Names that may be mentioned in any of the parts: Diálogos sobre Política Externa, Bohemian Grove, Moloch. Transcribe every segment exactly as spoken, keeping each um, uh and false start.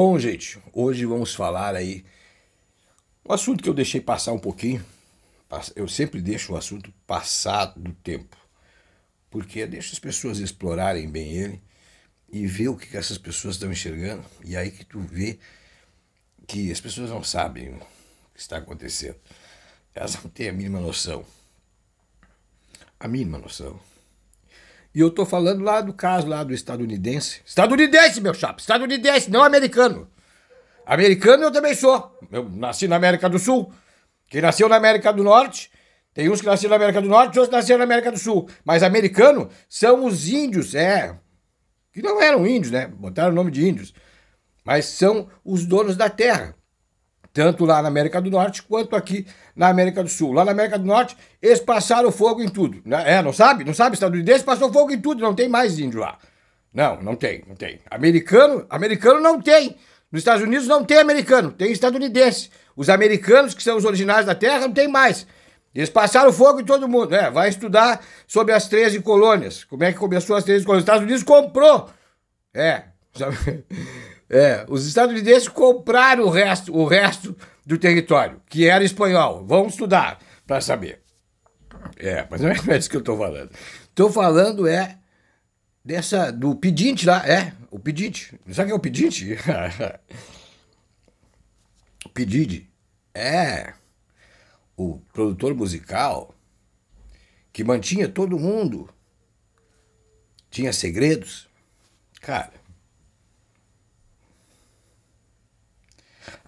Bom, gente, hoje vamos falar aí um assunto que eu deixei passar um pouquinho. Eu sempre deixo o assunto passar do tempo, porque deixa as pessoas explorarem bem ele e ver o que essas pessoas estão enxergando. E aí que tu vê que as pessoas não sabem o que está acontecendo. Elas não têm a mínima noção. A mínima noção. E eu tô falando lá do caso lá do estadunidense. Estadunidense, meu chapa, estadunidense, não americano. Americano eu também sou. Eu nasci na América do Sul. Quem nasceu na América do Norte, tem uns que nasceram na América do Norte, outros nasceram na América do Sul. Mas americano são os índios, é. Que não eram índios, né? Botaram o nome de índios. Mas são os donos da terra. Tanto lá na América do Norte, quanto aqui na América do Sul. Lá na América do Norte, eles passaram fogo em tudo. É, não sabe? Não sabe? Estadunidense passou fogo em tudo, não tem mais índio lá. Não, não tem, não tem. Americano, americano não tem. Nos Estados Unidos não tem americano, tem estadunidense. Os americanos, que são os originários da terra, não tem mais. Eles passaram fogo em todo mundo. É, vai estudar sobre as treze colônias. Como é que começou as treze colônias? Os Estados Unidos comprou. É, sabe? É, os estadunidenses compraram o resto, o resto do território, que era espanhol. Vamos estudar para saber. É, mas não é isso que eu estou falando. Estou falando é dessa, do pedinte lá. É, o pedinte. Sabe o que é o pedinte? O pedinte é o produtor musical que mantinha todo mundo. Tinha segredos. Cara...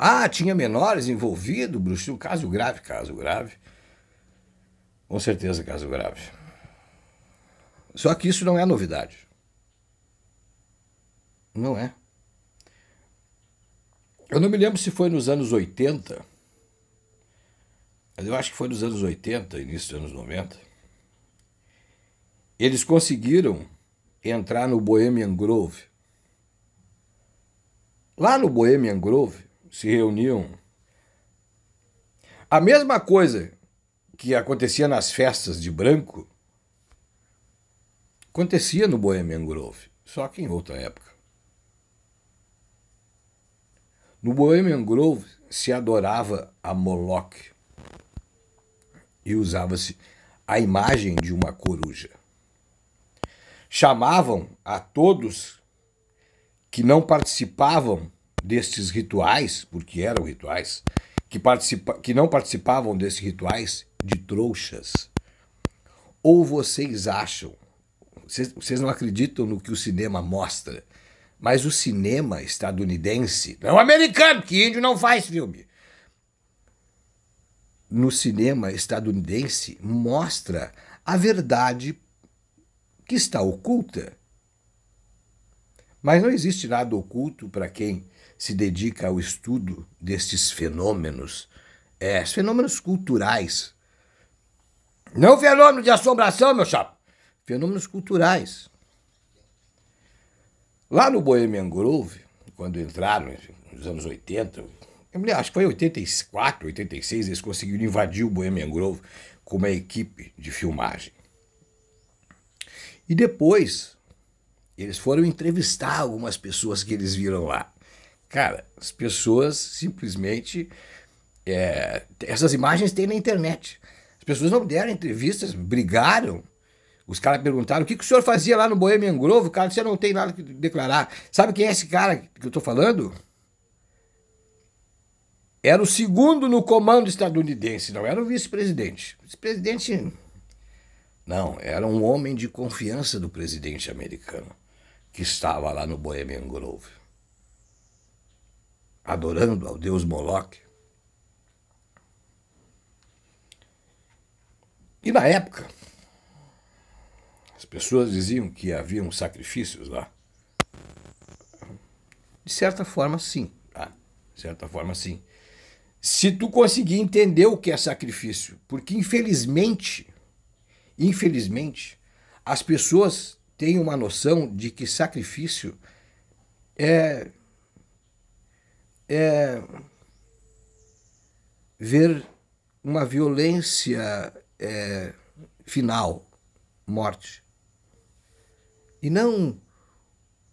Ah, tinha menores envolvidos, bruxo. Caso grave, caso grave. Com certeza, caso grave. Só que isso não é novidade. Não é. Eu não me lembro se foi nos anos oitenta. Mas eu acho que foi nos anos oitenta, início dos anos noventa. Eles conseguiram entrar no Bohemian Grove. Lá no Bohemian Grove, se reuniam. A mesma coisa que acontecia nas festas de branco acontecia no Bohemian Grove, só que em outra época. No Bohemian Grove se adorava a Moloch e usava-se a imagem de uma coruja. Chamavam a todos que não participavam destes rituais, porque eram rituais, que, participa que não participavam desses rituais, de trouxas. Ou vocês acham, vocês, vocês não acreditam no que o cinema mostra, mas o cinema estadunidense, não americano, que índio não faz filme, no cinema estadunidense mostra a verdade que está oculta. Mas não existe nada oculto para quem se dedica ao estudo destes fenômenos, é, fenômenos culturais. Não fenômenos de assombração, meu chapa, fenômenos culturais. Lá no Bohemian Grove, quando entraram nos anos oitenta, acho que foi em oitenta e quatro, oitenta e seis, eles conseguiram invadir o Bohemian Grove com uma equipe de filmagem. E depois... eles foram entrevistar algumas pessoas que eles viram lá. Cara, as pessoas simplesmente... É, essas imagens tem na internet. As pessoas não deram entrevistas, brigaram. Os caras perguntaram, o que, que o senhor fazia lá no Bohemian Grove? Cara, você não tem nada que declarar. Sabe quem é esse cara que eu tô falando? Era o segundo no comando estadunidense, não era o vice-presidente. Vice-presidente... Não, era um homem de confiança do presidente americano, que estava lá no Bohemian Grove, adorando ao deus Moloch. E na época, as pessoas diziam que haviam sacrifícios lá. De certa forma, sim. Tá? De certa forma, sim. Se tu conseguir entender o que é sacrifício, porque infelizmente, infelizmente, as pessoas tem uma noção de que sacrifício é, é ver uma violência é, final, morte, e não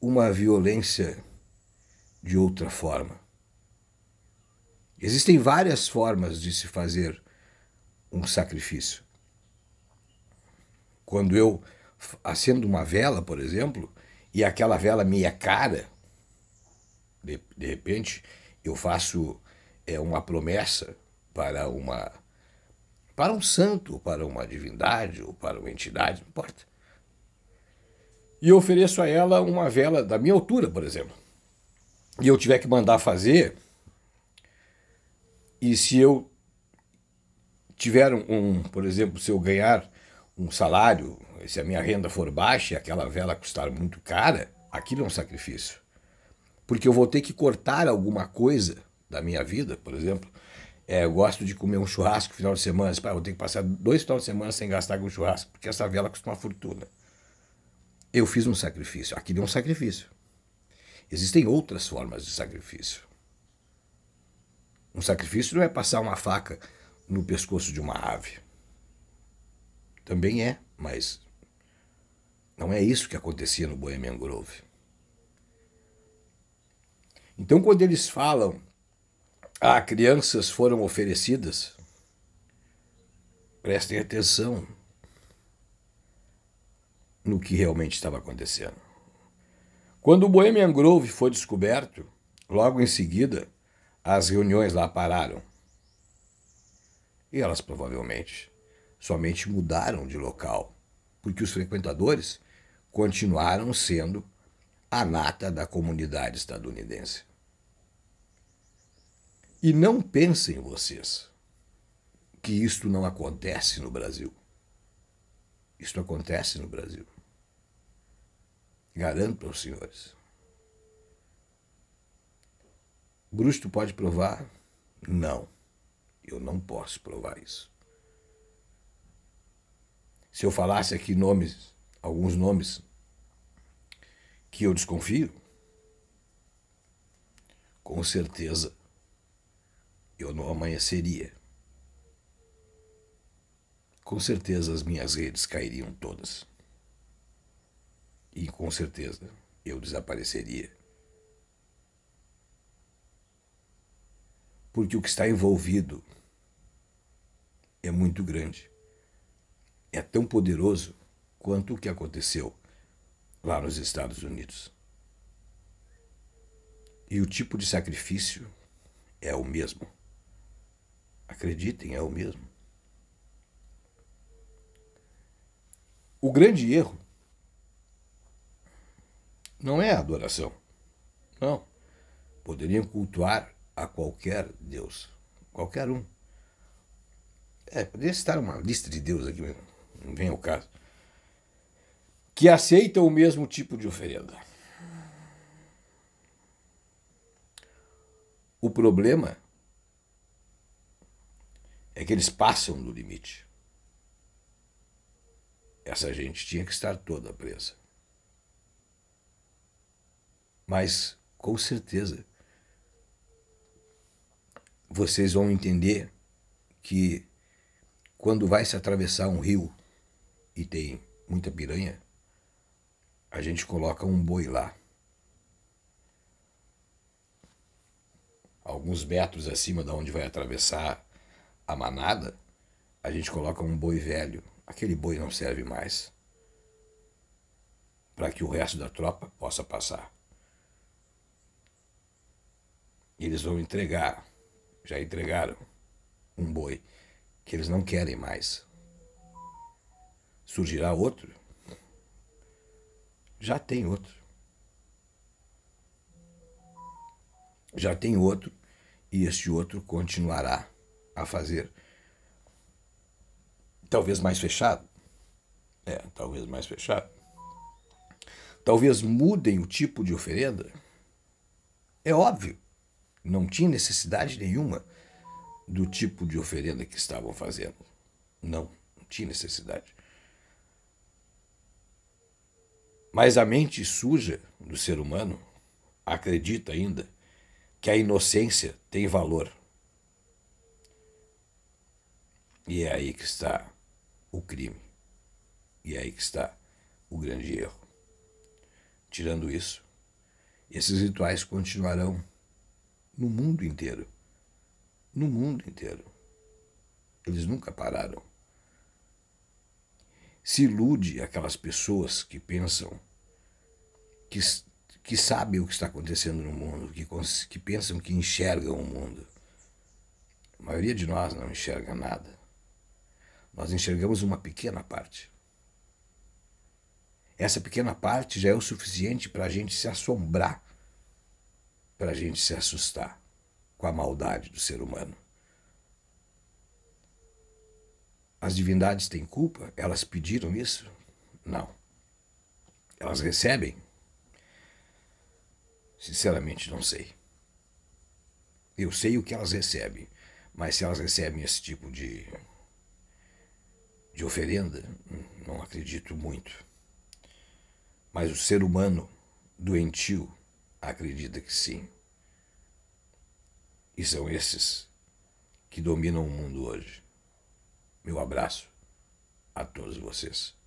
uma violência de outra forma. Existem várias formas de se fazer um sacrifício. Quando eu acendo uma vela, por exemplo, e aquela vela me é cara, de, de repente eu faço é, uma promessa para, uma, para um santo, para uma divindade, ou para uma entidade, não importa. E eu ofereço a ela uma vela da minha altura, por exemplo. E eu tiver que mandar fazer... E se eu tiver um, um, por exemplo, se eu ganhar um salário, se a minha renda for baixa e aquela vela custar muito cara, aquilo é um sacrifício. Porque eu vou ter que cortar alguma coisa da minha vida, por exemplo. É, eu gosto de comer um churrasco no final de semana. Eu vou ter que passar dois finais de semana sem gastar com churrasco, porque essa vela custa uma fortuna. Eu fiz um sacrifício. Aquilo é um sacrifício. Existem outras formas de sacrifício. Um sacrifício não é passar uma faca no pescoço de uma ave. Também é, mas não é isso que acontecia no Bohemian Grove. Então, quando eles falam, ah, crianças foram oferecidas, prestem atenção no que realmente estava acontecendo. Quando o Bohemian Grove foi descoberto, logo em seguida, as reuniões lá pararam. E elas provavelmente somente mudaram de local, porque os frequentadores continuaram sendo a nata da comunidade estadunidense. E não pensem vocês que isto não acontece no Brasil. Isto acontece no Brasil. Garanto aos senhores. Bruce, tu pode provar? Não, eu não posso provar isso. Se eu falasse aqui nomes, alguns nomes que eu desconfio, com certeza eu não amanheceria. Com certeza as minhas redes cairiam todas. E com certeza eu desapareceria. Porque o que está envolvido é muito grande. É tão poderoso quanto o que aconteceu lá nos Estados Unidos. E o tipo de sacrifício é o mesmo. Acreditem, é o mesmo. O grande erro não é a adoração. Não. Poderiam cultuar a qualquer Deus, qualquer um. É, poderia citar uma lista de deuses aqui, mas não vem ao caso. Que aceitam o mesmo tipo de oferenda. O problema é que eles passam do limite. Essa gente tinha que estar toda presa. Mas, com certeza, vocês vão entender que quando vai se atravessar um rio e tem muita piranha, a gente coloca um boi lá. Alguns metros acima de onde vai atravessar a manada, a gente coloca um boi velho. Aquele boi não serve mais para que o resto da tropa possa passar. Eles vão entregar. Já entregaram um boi que eles não querem mais. Surgirá outro? Já tem outro. Já tem outro e este outro continuará a fazer. Talvez mais fechado. É, talvez mais fechado. Talvez mudem o tipo de oferenda. É óbvio. Não tinha necessidade nenhuma do tipo de oferenda que estavam fazendo. Não, não tinha necessidade. Mas a mente suja do ser humano acredita ainda que a inocência tem valor. E é aí que está o crime. E é aí que está o grande erro. Tirando isso, Esses rituais continuarão no mundo inteiro. No mundo inteiro. Eles nunca pararam. Se ilude aquelas pessoas que pensam, que, que sabem o que está acontecendo no mundo, que, que pensam que enxergam o mundo. A maioria de nós não enxerga nada. Nós enxergamos uma pequena parte. Essa pequena parte já é o suficiente para a gente se assombrar, para a gente se assustar com a maldade do ser humano. As divindades têm culpa? Elas pediram isso? Não. Elas recebem? Sinceramente, não sei. Eu sei o que elas recebem, mas se elas recebem esse tipo de, de oferenda, não acredito muito. Mas o ser humano doentio acredita que sim. E são esses que dominam o mundo hoje. Meu abraço a todos vocês.